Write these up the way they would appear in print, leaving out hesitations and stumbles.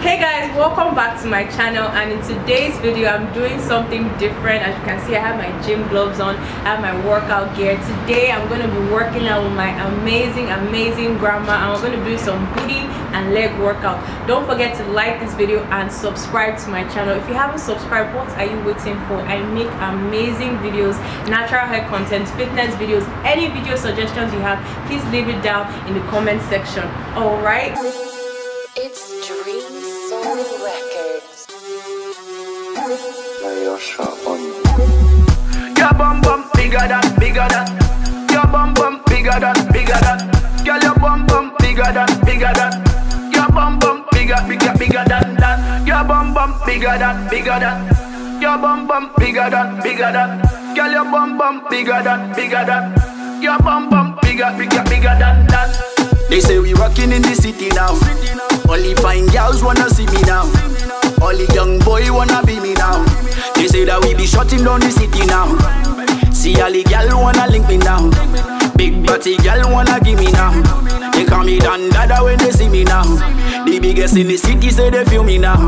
Hey guys, welcome back to my channel, and in today's video I'm doing something different. As you can see, I have my gym gloves on, I have my workout gear. Today I'm going to be working out with my amazing grandma, and we're going to do some booty and leg workout. Don't forget to like this video and subscribe to my channel. If you haven't subscribed, what are you waiting for? I make amazing videos, natural hair content, fitness videos. Any video suggestions you have, please leave it down in the comment section. All right, it's Dream Records. Your bum bum bigger than bigger than. Your bum bum bigger than bigger than. Girl, your bum bum bigger than bigger than. Your bum bum bigger bigger bigger than that. Your bum bum bigger than bigger than. Your bum bum bigger than bigger than. Girl, your bum bum bigger than bigger than. Your bum bum bigger bigger bigger than that. They say we rocking in the city now. Only fine girls wanna see me now. Only young boy wanna be me now. They say that we be shutting down the city now. See all the girl wanna link me now. Big body girl wanna give me now. They call me Dan Dada when they see me now. The biggest in the city say they feel me now.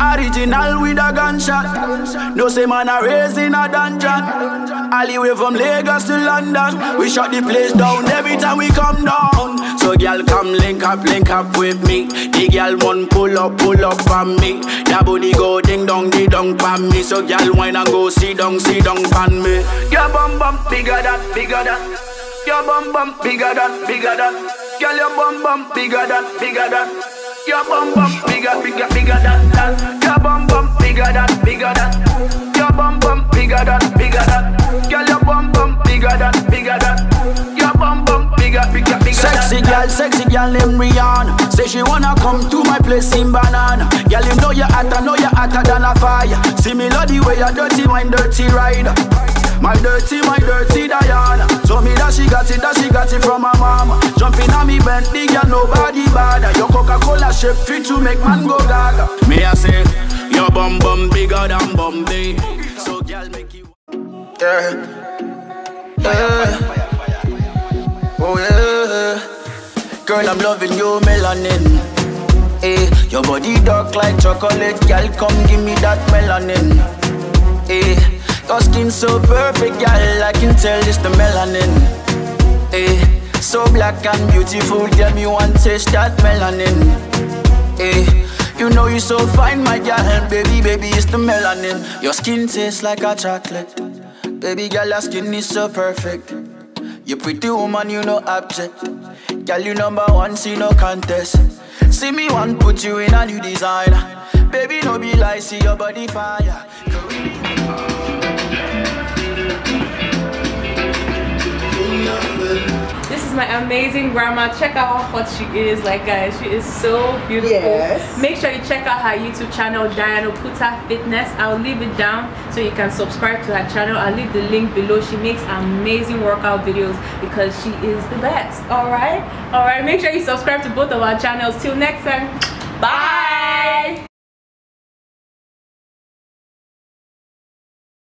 Original with a gunshot. No say man a raised in a dungeon. Alleyway from Lagos to London. We shut the place down every time we come down. So girl come link up with me. The girl want pull up on me. That booty go ding dong, ding dong pan me. So girl wine and go sit down pan me. Your bum bum bigger than bigger than. Your bum bum bigger than bigger than. Girl your bum bum bigger than bigger than. Your bum bum bigger, bigger, bigger than that. Your bum bum bigger than, bigger than. Your bum bum bigger than, bigger than. Girl, your bum bum bigger than, bigger than. Your bum bum bigger, bigger, bigger sexy than girl, that. Sexy girl named Rihanna. Say she wanna come to my place in Banana. Girl, you know you're hotter than a fire. See me love the way you dirty, my dirty rider. My dirty Diana. Told me that she got it from her mama. Jumping on me Bentley, girl, nobody bother. Your Coca-Cola shape fit to make man go gaga. Me I say, your bum bum bigger than Bombay. So girl make you. Yeah. Yeah. Oh yeah. Girl, I'm loving you, melanin. Hey, your body dark like chocolate, girl. Come give me that melanin. Hey. Your skin so perfect, girl, I can tell it's the melanin. Eh, so black and beautiful, girl, me want to taste that melanin. Eh, you know you so fine, my girl, baby, baby, it's the melanin. Your skin tastes like a chocolate. Baby, girl, your skin is so perfect. You pretty woman, you no object. Girl, you #1, see no contest. See me one, put you in a new design. Baby, no be lie, see your body fire. This is my amazing grandma. Check out how hot she is. Like guys, she is so beautiful. Yes. Make sure you check out her YouTube channel, Dianeoputa Fitness. I'll leave it down so you can subscribe to her channel. I'll leave the link below. She makes amazing workout videos because she is the best. All right, all right. Make sure you subscribe to both of our channels. Till next time, bye.